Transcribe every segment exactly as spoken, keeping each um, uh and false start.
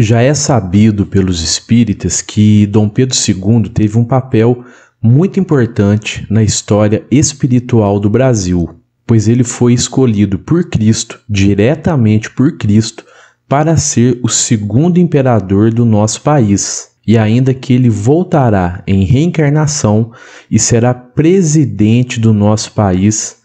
Já é sabido pelos espíritas que Dom Pedro segundo teve um papel muito importante na história espiritual do Brasil, pois ele foi escolhido por Cristo, diretamente por Cristo, para ser o segundo imperador do nosso país, e ainda que ele voltará em reencarnação e será presidente do nosso país,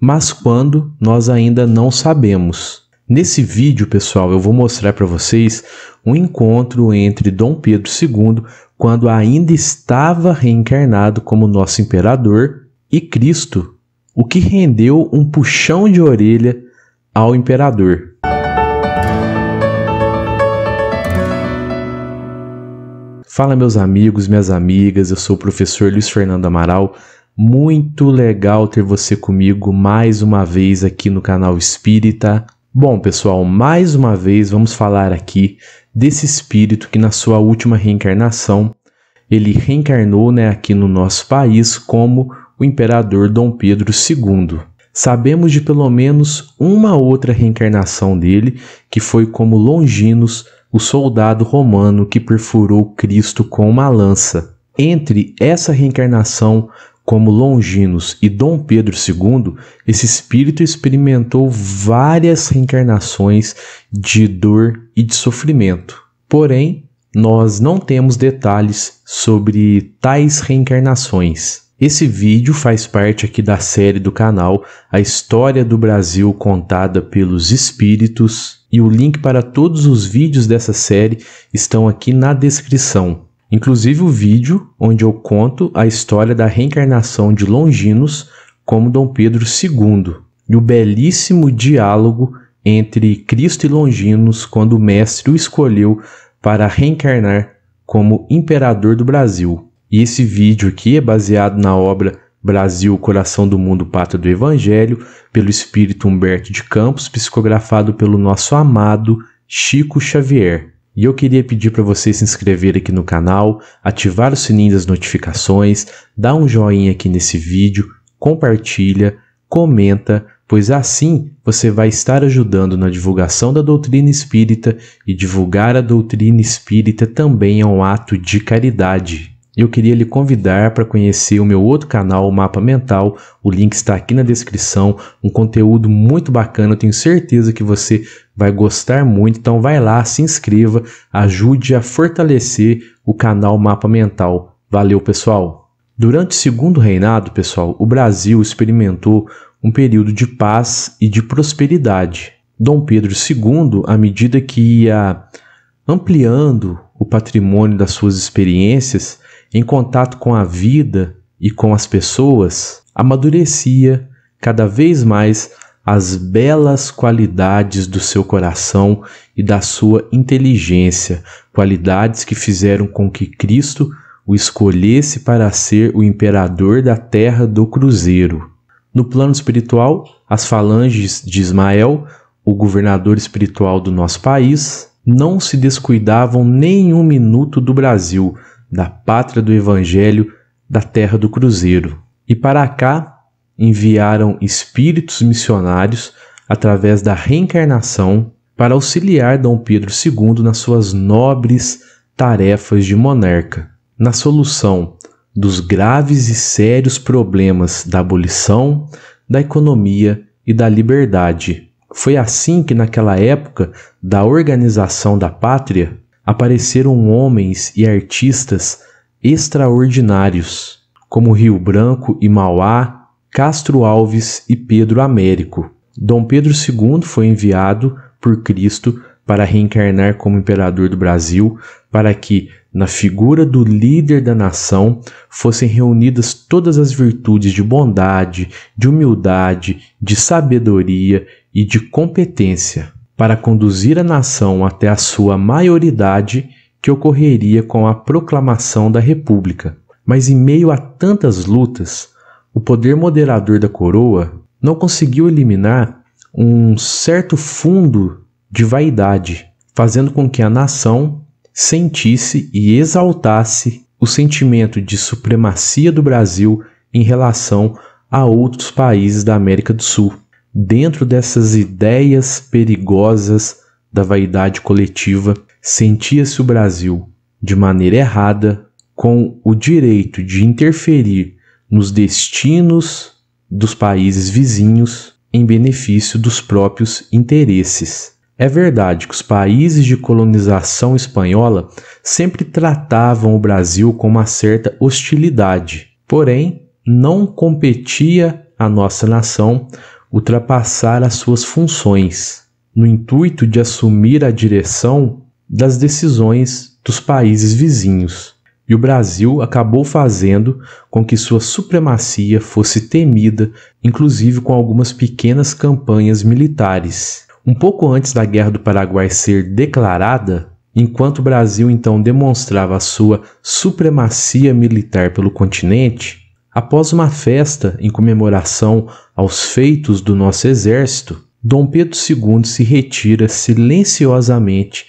mas quando nós ainda não sabemos. Nesse vídeo, pessoal, eu vou mostrar para vocês um encontro entre Dom Pedro segundo, quando ainda estava reencarnado como nosso imperador, e Cristo, o que rendeu um puxão de orelha ao imperador. Fala, meus amigos, minhas amigas, eu sou o professor Luiz Fernando Amaral. Muito legal ter você comigo mais uma vez aqui no canal Espírita. Bom, pessoal, mais uma vez vamos falar aqui desse espírito que na sua última reencarnação, ele reencarnou, né, aqui no nosso país como o imperador Dom Pedro segundo. Sabemos de pelo menos uma outra reencarnação dele, que foi como Longinos, o soldado romano que perfurou Cristo com uma lança. Entre essa reencarnação como Longinos e Dom Pedro segundo, esse espírito experimentou várias reencarnações de dor e de sofrimento. Porém, nós não temos detalhes sobre tais reencarnações. Esse vídeo faz parte aqui da série do canal A História do Brasil Contada pelos Espíritos, e o link para todos os vídeos dessa série estão aqui na descrição. Inclusive o vídeo onde eu conto a história da reencarnação de Longinos como Dom Pedro segundo e o belíssimo diálogo entre Cristo e Longinos quando o mestre o escolheu para reencarnar como imperador do Brasil. E esse vídeo aqui é baseado na obra Brasil, Coração do Mundo, Pátria do Evangelho, pelo espírito Humberto de Campos, psicografado pelo nosso amado Chico Xavier. E eu queria pedir para você se inscrever aqui no canal, ativar o sininho das notificações, dá um joinha aqui nesse vídeo, compartilha, comenta, pois assim você vai estar ajudando na divulgação da doutrina espírita, e divulgar a doutrina espírita também é um ato de caridade. Eu queria lhe convidar para conhecer o meu outro canal, o Mapa Mental, o link está aqui na descrição, um conteúdo muito bacana, eu tenho certeza que você vai gostar muito, então vai lá, se inscreva, ajude a fortalecer o canal Mapa Mental. Valeu, pessoal! Durante o segundo reinado, pessoal, o Brasil experimentou um período de paz e de prosperidade. Dom Pedro segundo, à medida que ia ampliando o patrimônio das suas experiências, em contato com a vida e com as pessoas, amadurecia cada vez mais as belas qualidades do seu coração e da sua inteligência, qualidades que fizeram com que Cristo o escolhesse para ser o imperador da terra do Cruzeiro. No plano espiritual, as falanges de Ismael, o governador espiritual do nosso país, não se descuidavam nem um minuto do Brasil, da pátria do Evangelho, da terra do Cruzeiro. E para cá enviaram espíritos missionários através da reencarnação para auxiliar Dom Pedro segundo nas suas nobres tarefas de monarca, na solução dos graves e sérios problemas da abolição, da economia e da liberdade. Foi assim que, naquela época da organização da pátria, apareceram homens e artistas extraordinários, como Rio Branco e Mauá, Castro Alves e Pedro Américo. Dom Pedro segundo foi enviado por Cristo para reencarnar como imperador do Brasil, para que, na figura do líder da nação, fossem reunidas todas as virtudes de bondade, de humildade, de sabedoria e de competência, para conduzir a nação até a sua maioridade, que ocorreria com a proclamação da República. Mas em meio a tantas lutas, o poder moderador da coroa não conseguiu eliminar um certo fundo de vaidade, fazendo com que a nação sentisse e exaltasse o sentimento de supremacia do Brasil em relação a outros países da América do Sul. Dentro dessas ideias perigosas da vaidade coletiva, sentia-se o Brasil, de maneira errada, com o direito de interferir nos destinos dos países vizinhos em benefício dos próprios interesses. É verdade que os países de colonização espanhola sempre tratavam o Brasil com uma certa hostilidade, porém não competia à nossa nação ultrapassar as suas funções, no intuito de assumir a direção das decisões dos países vizinhos. E o Brasil acabou fazendo com que sua supremacia fosse temida, inclusive com algumas pequenas campanhas militares. Um pouco antes da Guerra do Paraguai ser declarada, enquanto o Brasil então demonstrava a sua supremacia militar pelo continente, após uma festa em comemoração aos feitos do nosso exército, Dom Pedro segundo se retira silenciosamente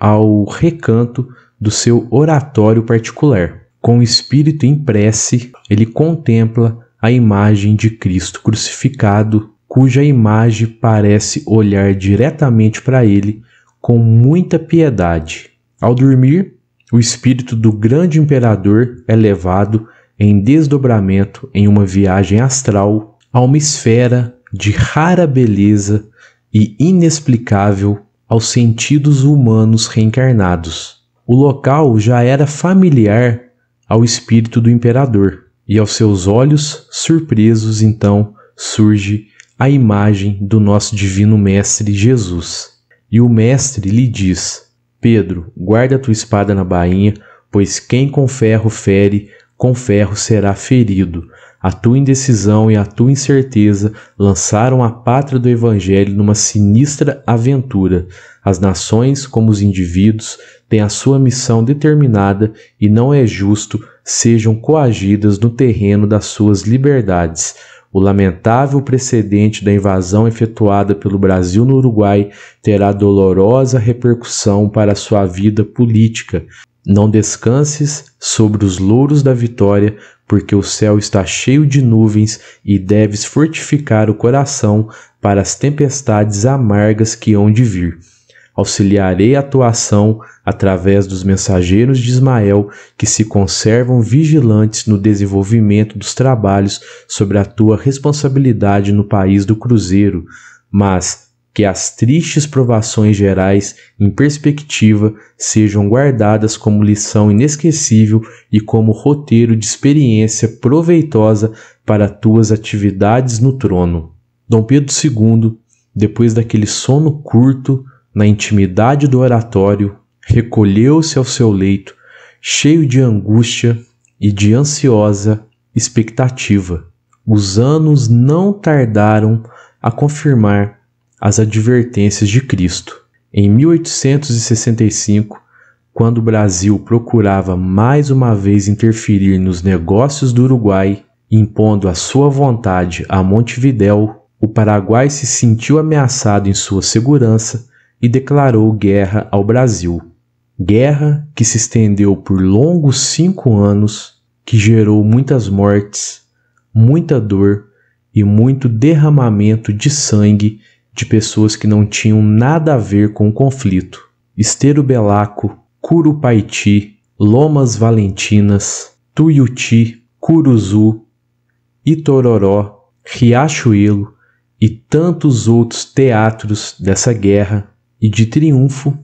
ao recanto do seu oratório particular. Com o espírito em prece, ele contempla a imagem de Cristo crucificado, cuja imagem parece olhar diretamente para ele com muita piedade. Ao dormir, o espírito do grande imperador é levado em desdobramento em uma viagem astral a uma esfera de rara beleza e inexplicável aos sentidos humanos reencarnados. O local já era familiar ao espírito do imperador, e aos seus olhos surpresos, então, surge a imagem do nosso divino mestre Jesus. E o mestre lhe diz: Pedro, guarda tua espada na bainha, pois quem com ferro fere, com ferro será ferido. A tua indecisão e a tua incerteza lançaram a pátria do Evangelho numa sinistra aventura. As nações, como os indivíduos, têm a sua missão determinada e não é justo sejam coagidas no terreno das suas liberdades. O lamentável precedente da invasão efetuada pelo Brasil no Uruguai terá dolorosa repercussão para a sua vida política. Não descanses sobre os louros da vitória, porque o céu está cheio de nuvens e deves fortificar o coração para as tempestades amargas que hão de vir. Auxiliarei a tua ação através dos mensageiros de Ismael, que se conservam vigilantes no desenvolvimento dos trabalhos sobre a tua responsabilidade no país do Cruzeiro, mas que as tristes provações gerais, em perspectiva, sejam guardadas como lição inesquecível e como roteiro de experiência proveitosa para tuas atividades no trono. Dom Pedro segundo, depois daquele sono curto, na intimidade do oratório, recolheu-se ao seu leito, cheio de angústia e de ansiosa expectativa. Os anos não tardaram a confirmar as advertências de Cristo. Em mil oitocentos e sessenta e cinco, quando o Brasil procurava mais uma vez interferir nos negócios do Uruguai, impondo a sua vontade a Montevidéu, o Paraguai se sentiu ameaçado em sua segurança e declarou guerra ao Brasil. Guerra que se estendeu por longos cinco anos, que gerou muitas mortes, muita dor e muito derramamento de sangue de pessoas que não tinham nada a ver com o conflito. Estero Bellaco, Curupaiti, Lomas Valentinas, Tuyutí, Curuzu, Itororó, Riachuelo e tantos outros teatros dessa guerra e de triunfo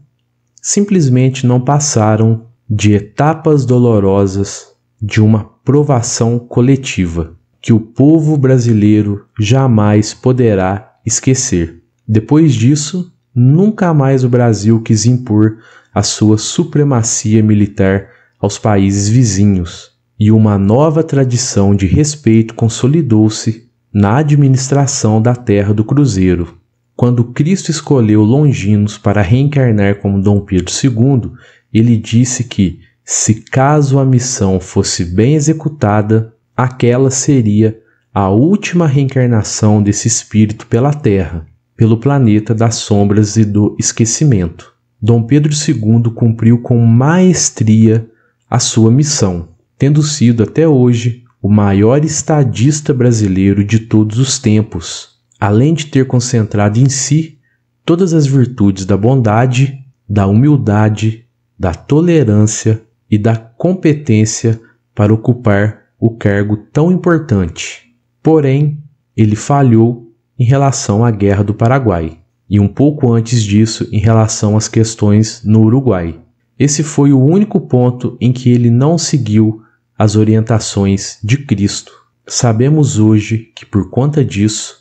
simplesmente não passaram de etapas dolorosas de uma provação coletiva que o povo brasileiro jamais poderá esquecer. Depois disso, nunca mais o Brasil quis impor a sua supremacia militar aos países vizinhos, e uma nova tradição de respeito consolidou-se na administração da terra do Cruzeiro. Quando Cristo escolheu Longinos para reencarnar como Dom Pedro segundo, ele disse que, se caso a missão fosse bem executada, aquela seria a última reencarnação desse espírito pela Terra, pelo planeta das sombras e do esquecimento. Dom Pedro segundo cumpriu com maestria a sua missão, tendo sido até hoje o maior estadista brasileiro de todos os tempos, além de ter concentrado em si todas as virtudes da bondade, da humildade, da tolerância e da competência para ocupar o cargo tão importante. Porém, ele falhou em relação à Guerra do Paraguai e um pouco antes disso em relação às questões no Uruguai. Esse foi o único ponto em que ele não seguiu as orientações de Cristo. Sabemos hoje que, por conta disso,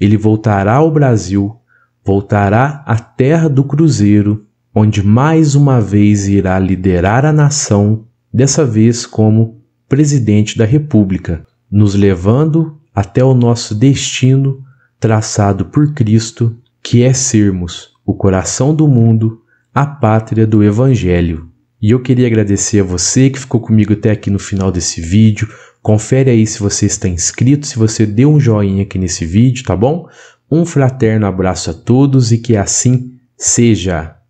ele voltará ao Brasil, voltará à terra do Cruzeiro, onde mais uma vez irá liderar a nação, dessa vez como presidente da República, nos levando até o nosso destino traçado por Cristo, que é sermos o coração do mundo, a pátria do Evangelho. E eu queria agradecer a você que ficou comigo até aqui no final desse vídeo. Confere aí se você está inscrito, se você deu um joinha aqui nesse vídeo, tá bom? Um fraterno abraço a todos e que assim seja!